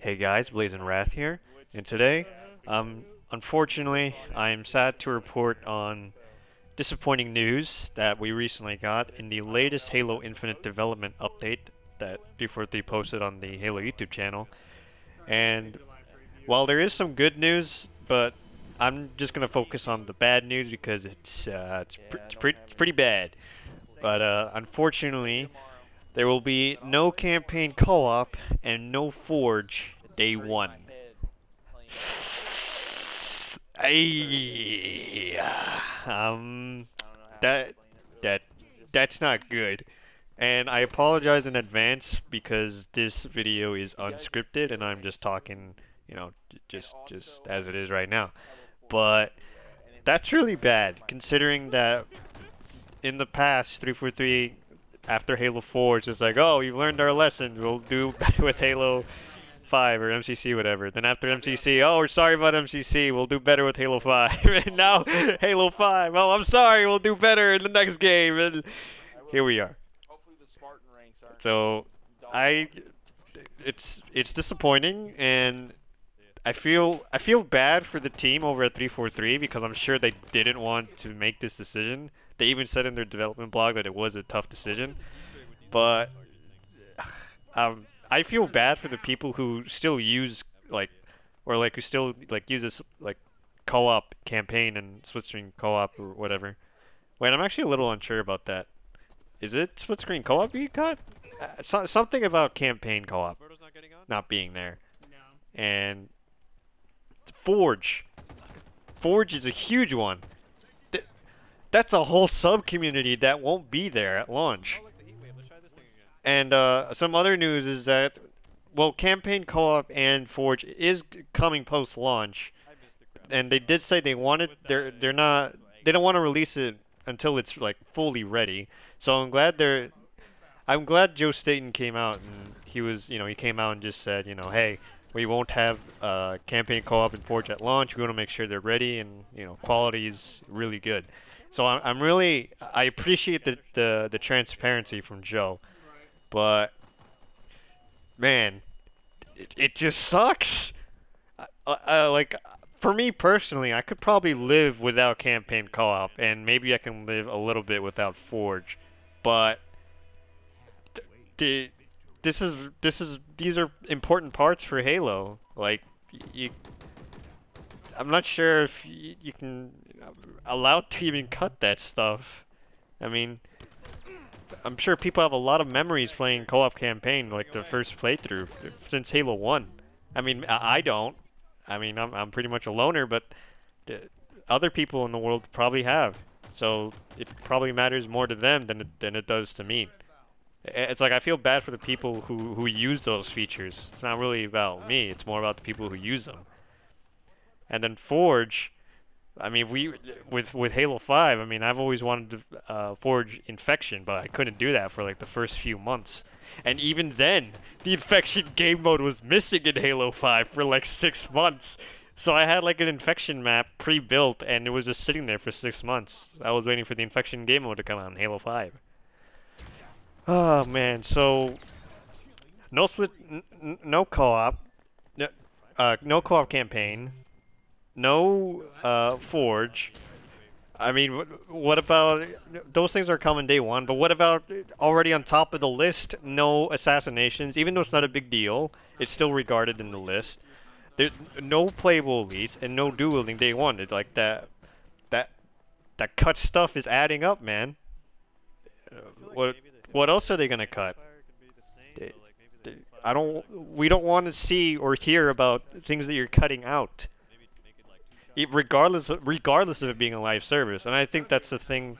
Hey guys, Blazing Wrath here, and today, unfortunately, I am sad to report on disappointing news that we recently got in the latest Halo Infinite development update that 343 posted on the Halo YouTube channel. And while there is some good news, but I'm just gonna focus on the bad news because it's pretty bad. But unfortunately, there will be no campaign co-op and no forge day one. That's not good. And I apologize in advance because this video is unscripted and I'm just talking, you know, just as it is right now. But that's really bad considering that in the past 343 after Halo 4, it's just like, oh, we've learned our lesson. We'll do better with Halo 5 or MCC, whatever. Then after MCC, oh, we're sorry about MCC. We'll do better with Halo 5. And now Halo 5, oh, I'm sorry. We'll do better in the next game. And here we are. So it's disappointing, and I feel bad for the team over at 343 because I'm sure they didn't want to make this decision. They even said in their development blog that it was a tough decision, but I feel bad for the people who still use who still use this co-op campaign and split-screen co-op or whatever. Wait, I'm actually a little unsure about that. Is it split-screen co-op you got? Something about campaign co-op not being there. No. And Forge is a huge one. That's a whole sub-community that won't be there at launch. And some other news is that, well, campaign co-op and Forge is coming post-launch, and they did say they wanted. They don't want to release it until it's like fully ready. So I'm glad they're. I'm glad Joe Staten came out and he came out and just said, you know, hey, we won't have campaign co-op and Forge at launch. We want to make sure they're ready and quality is really good. So I'm really, I appreciate the transparency from Joe, but man, it just sucks. Like for me personally, I could probably live without campaign co-op, and maybe I can live a little bit without Forge, but these are important parts for Halo. Like I'm not sure if you can allow to even cut that stuff. I mean, I'm sure people have a lot of memories playing co-op campaign, like the first playthrough since Halo 1. I mean, I don't. I mean, I'm pretty much a loner, but other people in the world probably have. So it probably matters more to them than it does to me. It's like I feel bad for the people who use those features. It's not really about me. It's more about the people who use them. And then Forge, I mean, with Halo 5, I mean, I've always wanted to Forge Infection, but I couldn't do that for like the first few months. And even then, the Infection game mode was missing in Halo 5 for like 6 months. So I had like an Infection map pre-built, and it was just sitting there for 6 months. I was waiting for the Infection game mode to come out in Halo 5. Oh man, so no co-op campaign. No Forge. I mean, what about those things are coming day one, but what about already on top of the list? No assassinations, even though it's not a big deal, it's still regarded in the list. There's no playable elites and no dueling day one. It's like that cut stuff is adding up, man. What else are they gonna cut? We don't want to see or hear about things that you're cutting out. Regardless of it being a live service, and I think that's the thing.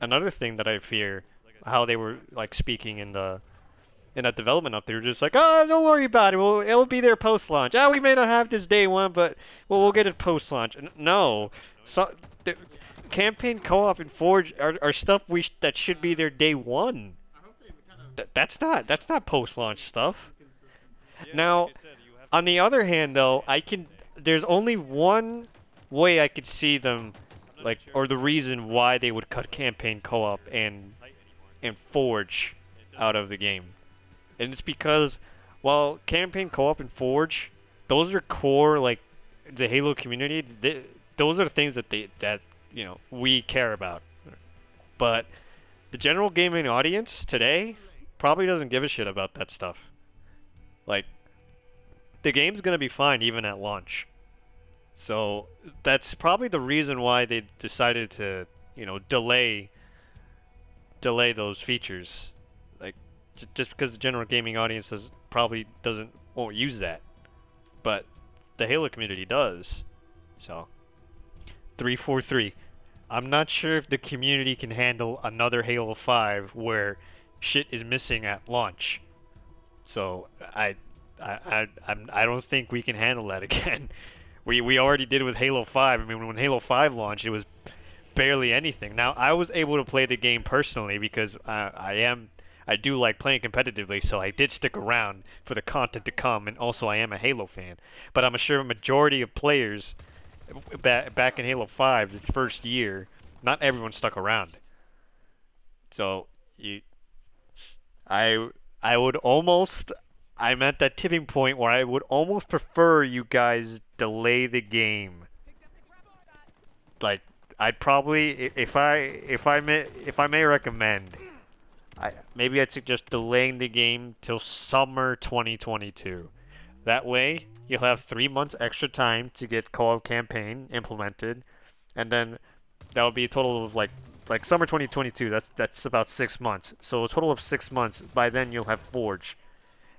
Another thing that I fear, how they were like speaking in that development up, they were just like, "Oh, don't worry about it. It'll be there post launch. Oh, we may not have this day one, but we'll get it post launch." No, so the campaign co-op and Forge are stuff that should be there day one. That's not post launch stuff. Now, on the other hand, though, there's only one way I could see them, like, or the reason why they would cut campaign co-op and Forge out of the game, and it's because While campaign co-op and Forge, those are core, like, the Halo community, those are things that we care about. But the general gaming audience today probably doesn't give a shit about that stuff. Like, the game's gonna be fine even at launch. So that's probably the reason why they decided to, you know, delay those features. Like, just because the general gaming audience probably won't use that. But the Halo community does. So 343. I'm not sure if the community can handle another Halo 5 where shit is missing at launch. So I don't think we can handle that again. We already did with Halo 5. I mean, when Halo 5 launched, it was barely anything. Now, I was able to play the game personally because I do like playing competitively, so I did stick around for the content to come, and also I am a Halo fan. But I'm sure a majority of players back in Halo 5, its first year, not everyone stuck around. So I would almost, I'm at that tipping point where I would almost prefer you guys delay the game. Like, I'd probably, if I may recommend, I'd suggest delaying the game till summer 2022. That way, you'll have 3 months extra time to get co-op campaign implemented, and then that would be a total of like summer 2022. That's about 6 months. So a total of 6 months. By then, you'll have Forge,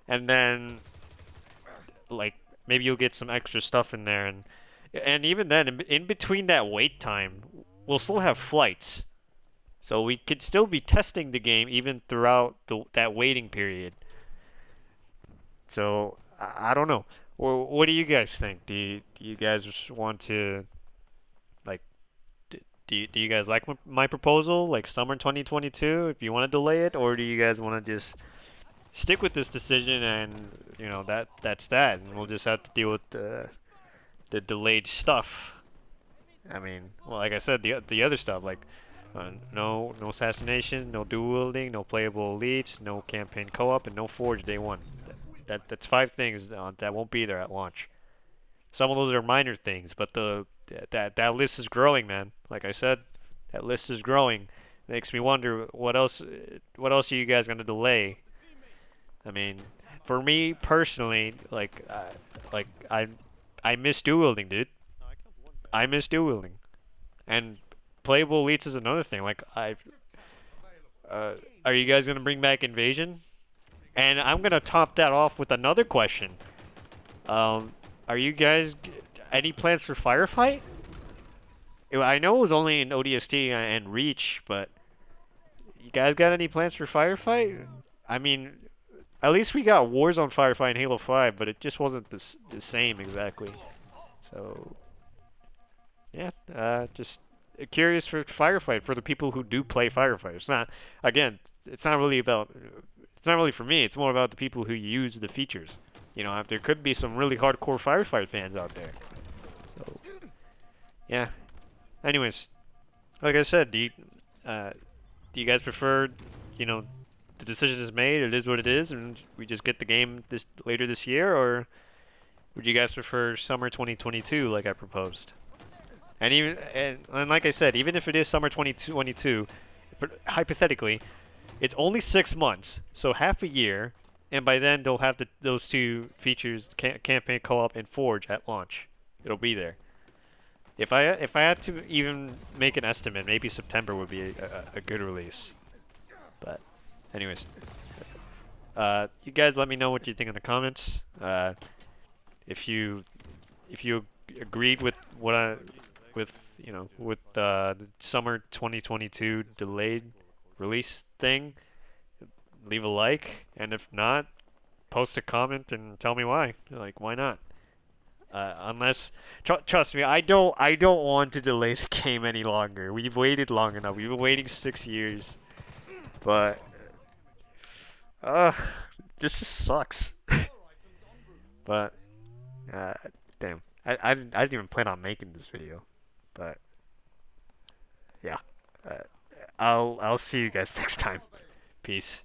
and then like maybe you'll get some extra stuff in there, and even then, in between that wait time, we'll still have flights. So we could still be testing the game even throughout that waiting period. So I don't know. Well, what do you guys think? Do you guys want to, like, do you guys like my proposal, like summer 2022? If you want to delay it, or do you guys want to just stick with this decision and, you know, that's that, and we'll just have to deal with the delayed stuff? I mean, well, like I said, the other stuff, like. No assassinations, no dueling, no playable elites, no campaign co-op, and no Forge day one. That's 5 things that won't be there at launch. Some of those are minor things, but that list is growing, man. Like I said, that list is growing. Makes me wonder what else are you guys gonna delay? I mean, for me personally, I miss dueling, dude. I miss dueling, and playable elites is another thing. Like, are you guys gonna bring back Invasion? And I'm gonna top that off with another question. Are you guys any plans for Firefight? I know it was only in ODST and Reach, but you guys got any plans for Firefight? I mean, at least we got Warzone Firefight in Halo 5, but it just wasn't the same exactly. So yeah, just curious for Firefight, for the people who do play Firefight. It's not really for me. It's more about the people who use the features. You know, there could be some really hardcore Firefight fans out there. So, yeah. Anyways, like I said, do you guys prefer, you know, the decision is made, it is what it is, and we just get the game later this year, or would you guys prefer summer 2022, like I proposed? And even and like I said, even if it is summer 2022, hypothetically, it's only 6 months, so half a year, and by then they'll have those 2 features, campaign co-op and Forge, at launch. It'll be there. If I had to even make an estimate, maybe September would be a good release. But anyways, you guys let me know what you think in the comments. If you agreed with what I. with the summer 2022 delayed release thing, leave a like, and if not, post a comment and tell me why. Like, why not? Unless, trust me, I don't want to delay the game any longer. We've waited long enough. We've been waiting 6 years, but this just sucks. But damn, I didn't even plan on making this video. But yeah, I'll see you guys next time. Peace.